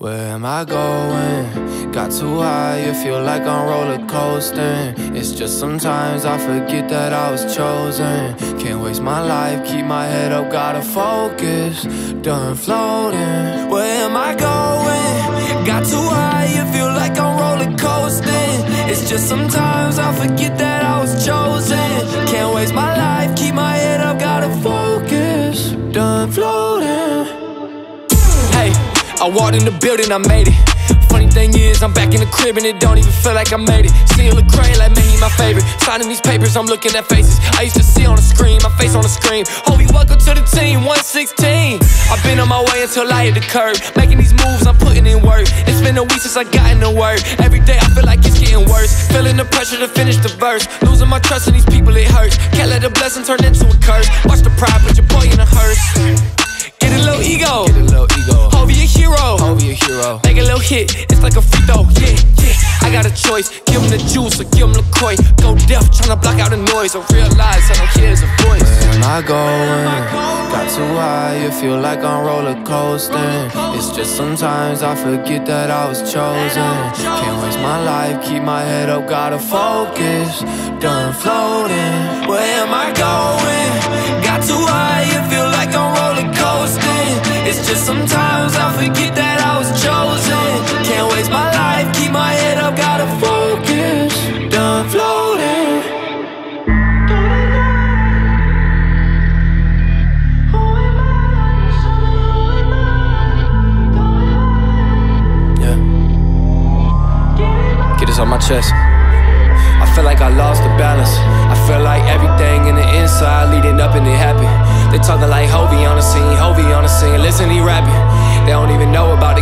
Where am I going? Got too high, it feel like I'm roller coasting. It's just sometimes I forget that I was chosen. Can't waste my life, keep my head up, gotta focus. Done floating. Where am I going? Got too high, it feel like I'm roller coasting. It's just sometimes I forget that I was chosen. Can't waste my life, keep my head up, gotta focus. Done floating. I walked in the building, I made it. Funny thing is, I'm back in the crib and it don't even feel like I made it. Seeing Lecrae like, man, he my favorite. Signing these papers, I'm looking at faces I used to see on the screen, my face on the screen. Hovi, welcome to the team, 116. I've been on my way until I hit the curb. Making these moves, I'm putting in work. It's been a week since I got in the word. Every day I feel like it's getting worse. Feeling the pressure to finish the verse. Losing my trust in these people, it hurts. Can't let a blessing turn into a curse. Watch the pride, put your boy in a hearse. Get a little ego, Hovi a hero, make a little hit, it's like a free throw, yeah. I got a choice, give him the juice or give him Lecrae. Go deaf, tryna block out the noise, or realize I don't hear his voice. Where am I going? Got too high, it feel like I'm roller coasting. It's just sometimes I forget that I was chosen. Can't waste my life, keep my head up, gotta focus. Done floating. Where am I going? Got too high, it feel like I'm roller coasting. It's just sometimes I forget that I was chosen. Can't waste my life, keep my head up, gotta focus. Done floating. On my chest, I feel like I lost the balance. I feel like everything in the inside leading up and it happened. They talking like Hovi on the scene, listen he rapping. They don't even know about it.